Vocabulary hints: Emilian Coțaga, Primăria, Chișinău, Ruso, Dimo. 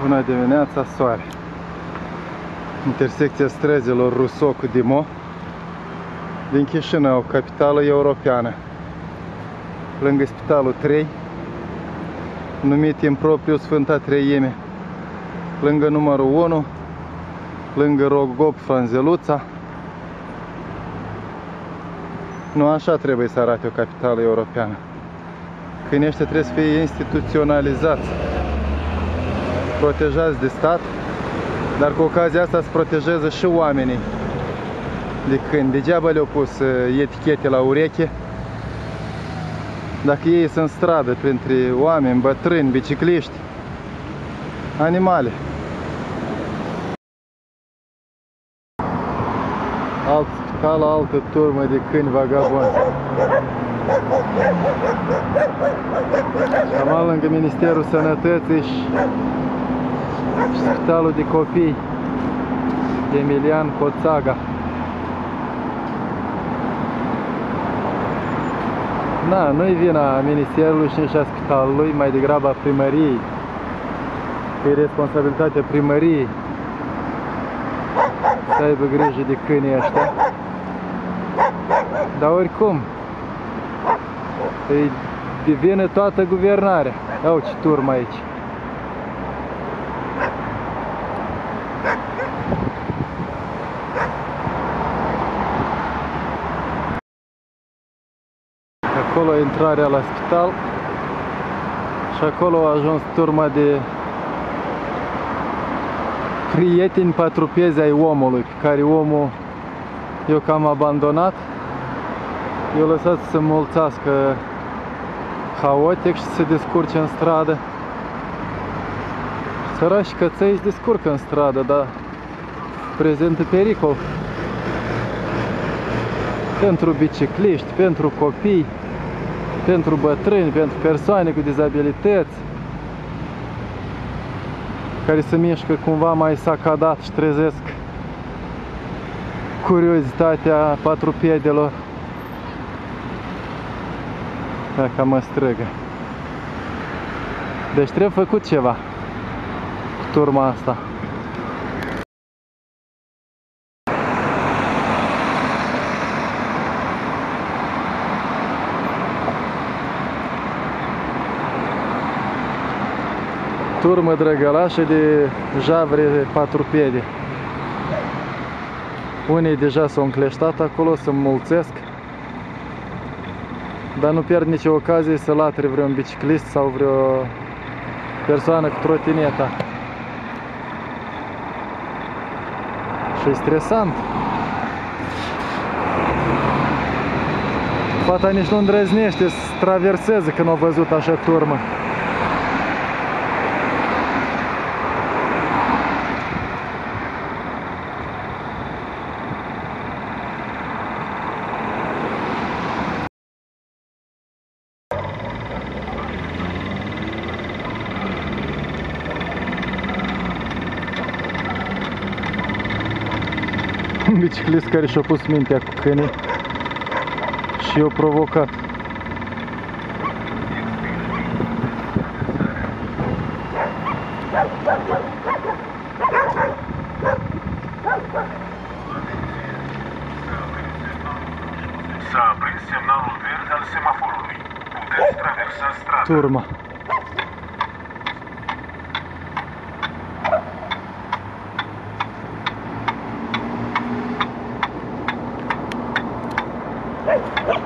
Bună dimineața, soare. Intersecția străzilor Ruso cu Dimo din Chișinău, capitală europeană, lângă Spitalul 3, numit în propriu Sfânta Treime, lângă numărul 1, lângă Rogop Franzeluța. Nu așa trebuie să arate o capitală europeană. Când ăștia trebuie să fie instituționalizați, protejați de stat, dar cu ocazia asta se protejează și oamenii. De când degeaba le-au pus etichete la ureche, dacă ei sunt în stradă printre oameni, bătrâni, bicicliști, animale. Ca la altă turmă de câini vagabonzi. Am lângă Ministerul Sănătății și Spitalul de Copii Emilian Coțaga. Na, nu-i vina Ministerului și nici a Spitalului, mai degrabă a Primăriei. E responsabilitatea Primăriei să aibă grijă de câinii ăștia. Dar oricum, îi devine toată guvernarea. Au ce turmă aici. Acolo e intrarea la spital și acolo a ajuns turma de prieteni patrupezi ai omului, pe care omul eu cam abandonat. Eu lăsat să se mulțească haotic și să se descurce în stradă. Sărași căței își descurcă în stradă, dar prezintă pericol pentru bicicliști, pentru copii, pentru bătrâni, pentru persoane cu dizabilități care se mișcă cumva mai sacadat și trezesc curiozitatea patrupiedelor. Dacă mă străgă. Deci trebuie făcut ceva cu turma asta. Turmă drăgălașă de javre patrupiede. Unii deja s-au încleștat acolo, se mulțesc. Dar nu pierd nicio ocazie să latre vreun biciclist sau vreo persoană cu trotineta. Și e stresant. Fata nici nu îndrăznește să traverseze când au văzut așa turmă. Un biciclist care și-a pus mintea cu câinii și i-a provocat. S-a aprins semnalul verde al semaforului. Puteți traversa strada. Turma. What?